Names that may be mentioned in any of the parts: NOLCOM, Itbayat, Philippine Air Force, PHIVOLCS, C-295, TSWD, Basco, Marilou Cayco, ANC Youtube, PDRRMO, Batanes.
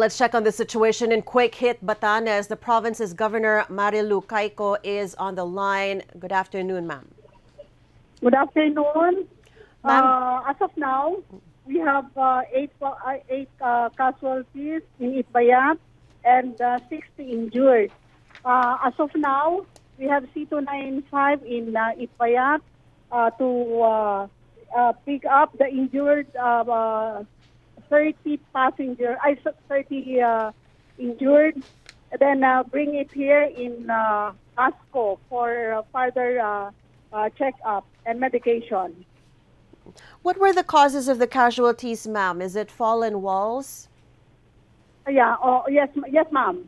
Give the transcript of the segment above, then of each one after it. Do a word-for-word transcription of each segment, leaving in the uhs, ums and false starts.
Let's check on the situation in quake-hit Batanes. The province's governor, Marilou Cayco, is on the line. Good afternoon, ma'am. Good afternoon. Uh, as of now, we have uh, eight, uh, eight uh, casualties in Itbayat and uh, sixty injured. Uh, as of now, we have C two ninety-five in uh, Itbayat uh, to uh, uh, pick up the injured uh, uh, thirty passenger, I uh, thirty uh, injured, then uh, bring it here in uh, Basco for uh, further uh, uh, check-up and medication. What were the causes of the casualties, ma'am? Is it fallen walls? Yeah. Oh, yes, yes, ma'am.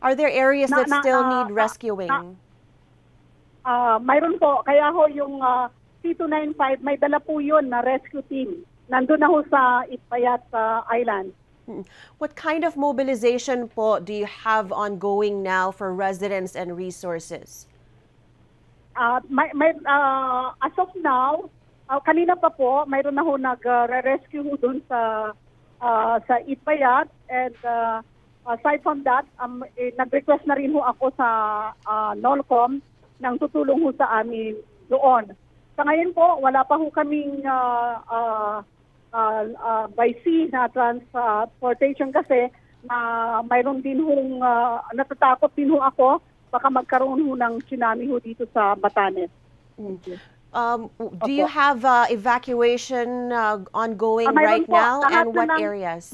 Are there areas na, that na, still uh, need uh, rescuing? Na, uh, mayroon po. Kaya ho yung uh, C two ninety-five, may dala po yun na rescue team. Nandun na ho sa Itbayat uh, Island. What kind of mobilization po do you have ongoing now for residents and resources? Uh, my, my, uh, as of now, uh, kanina pa po, mayroon na ho nag-rescue uh, doon sa, uh, sa Itbayat. And uh, aside from that, um, eh, nag-request na rin ho ako sa uh, NOLCOM nang tutulong ho sa amin doon. Sa ngayon po, wala pa ho kaming uh, uh, uh, uh, by sea na transportation kasi na uh, mayroon din hong, uh, natatakot din ho ako baka magkaroon ho ng tsunami ho dito sa Batanes. Um, do you have uh, evacuation uh, ongoing uh, right po, now and what ng, areas?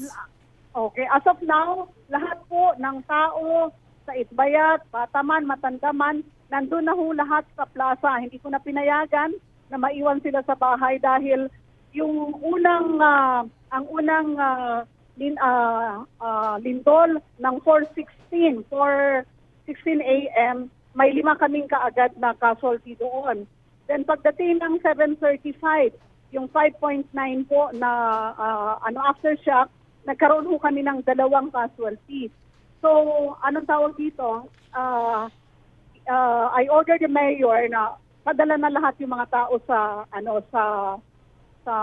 Okay, as of now, lahat po ng tao sa Itbayat, bataman, matandaman, nandun na ho lahat sa plaza. Hindi ko na pinayagan na maiwan sila sa bahay dahil yung unang uh, ang unang uh, lin, uh, uh, lindol ng four sixteen a m may lima kaming kaagad na casualty doon. Then pagdating ng seven thirty-five, yung five point nine po na uh, ano aftershock, nagkaroon ho kami ng dalawang casualty. So anong tawag dito? Uh, Uh, I ordered the mayor na padala na lahat yung mga tao sa ano sa sa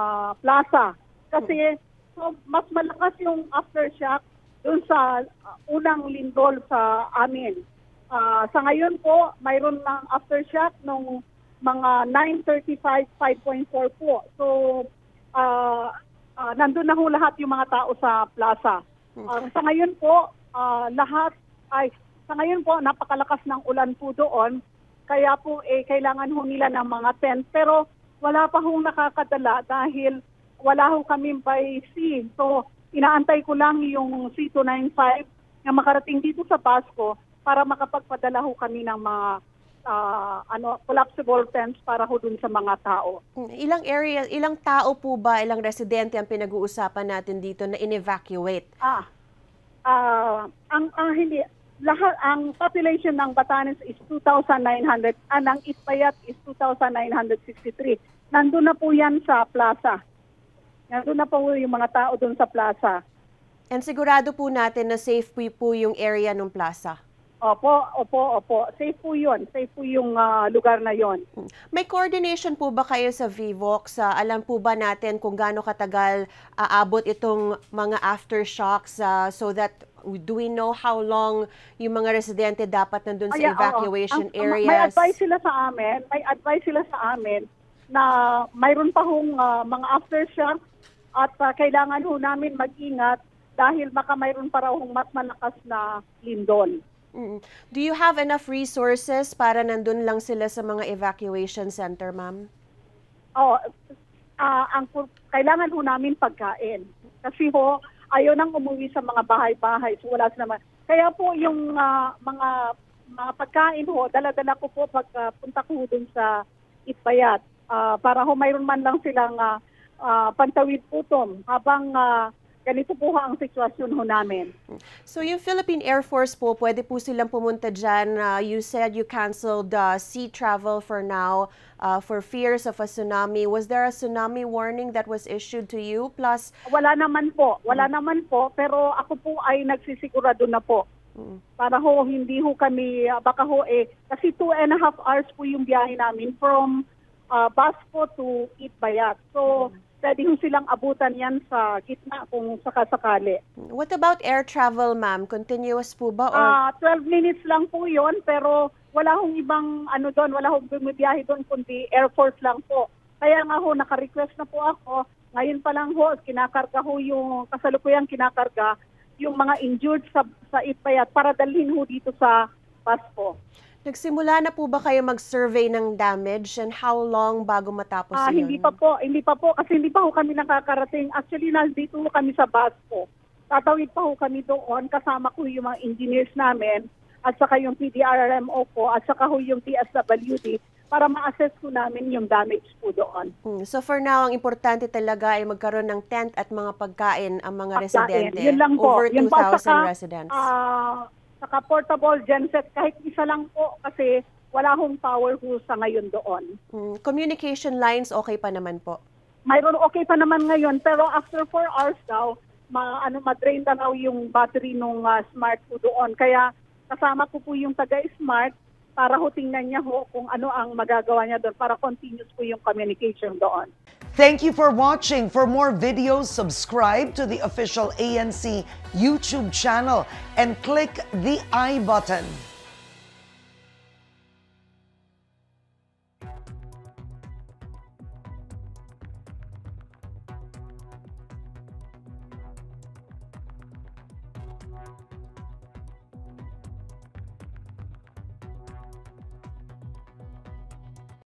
plaza kasi so, mas malakas yung aftershock dun sa uh, unang lindol sa amin. Uh, sa ngayon po, mayroon ng aftershock nung mga nine thirty-five, five point four po. So uh, uh, nandun na ho lahat yung mga tao sa plaza. Uh, sa ngayon po, uh, lahat ay Sa ngayon po, napakalakas ng ulan po doon, kaya po eh, kailangan ho nila ng mga tent. Pero wala pa hong nakakadala dahil wala ho kami by sea. So inaantay ko lang yung C two ninety-five na makarating dito sa Basco para makapagpadala ho kami ng mga uh, ano, collapsible tents para ho dun sa mga tao. Ilang area, ilang tao po ba, ilang residente ang pinag-uusapan natin dito na in-evacuate? Ah, uh, ang ah, hindi... Lahat ang population ng Batanes is two thousand nine hundred and ang Itbayat is two thousand nine hundred sixty-three. Nandun na po yan sa plaza. Nandun na po yung mga tao doon sa plaza. And sigurado po natin na safe po, po yung area ng plaza. Opo, opo, opo. Safe po yun. Safe po yung uh, lugar na yon. May coordination po ba kayo sa PHIVOLCS? Uh, alam po ba natin kung gaano katagal aabot uh, itong mga aftershocks uh, so that do we know how long yung mga residente dapat nandun sa Ay, evacuation oh, oh. Ang, areas? May advice sila sa amin, may advice sila sa amin na mayroon pa hong uh, mga aftershocks at uh, kailangan ho namin mag-ingat dahil baka mayroon pa raw hong mas malakas na lindol. Mm. Do you have enough resources para nandun lang sila sa mga evacuation center, ma'am? Oh, uh, ang kailangan ho namin pagkain. Kasi ho, ayaw nang umuwi sa mga bahay-bahay. So wala naman. Kaya po yung uh, mga mga pagkain ho, dala-dala ko po pagpunta uh, ko dun sa Itbayat. Uh, para ho mayroon man lang silang uh, uh, pantawid putom habang uh, ganito po ang sitwasyon ho namin. So yung Philippine Air Force po, pwede po silang pumunta dyan. Uh, you said you canceled uh, sea travel for now uh, for fears of a tsunami. Was there a tsunami warning that was issued to you? Plus, wala naman po. Wala mm. naman po. Pero ako po ay nagsisigurado na po. Mm. Para ho, hindi ho kami, baka ho eh, kasi two and a half hours po yung biyahe namin from uh, Basco to Itbayat. So, mm. pwede ho silang abutan yan sa gitna kung sakasakali. What about air travel, ma'am? Continuous po ba? Or... Uh, twelve minutes lang po yun, pero wala hong ibang ano doon, wala hong bumibiyahe doon, kundi Air Force lang po. Kaya nga ho, nakarequest na po ako. Ngayon pa lang ho, kinakarga ho yung, kasalukuyang kinakarga yung mga injured sa, sa Itbayat para dalhin ho dito sa Basco. Nagsimula na po ba kayo mag-survey ng damage and how long bago matapos ah, yun? Hindi pa po, hindi pa po kasi hindi pa ho kami nakakarating. Actually, nandito ho kami sa Basco. Tatawid pa ho kami doon, kasama ko yung mga engineers namin at saka yung P D R R M O ko at saka ho yung T S W D para ma-assess ko namin yung damage po doon. Hmm. So for now, ang importante talaga ay magkaroon ng tent at mga pagkain ang mga residente. Yun lang po. Over two thousand residents. Ah... Uh, saka portable genset, kahit isa lang po kasi wala hong power ho sa ngayon doon. Mm, communication lines, okay pa naman po? Mayroon, okay pa naman ngayon, pero after four hours daw, ma, ano, madrain na raw yung battery ng uh, smart po doon. Kaya kasama ko po yung taga-smart para ho tingnan niya ho kung ano ang magagawa niya doon para continuous po yung communication doon. Thank you for watching. For more videos, subscribe to the official A N C YouTube channel and click the I button.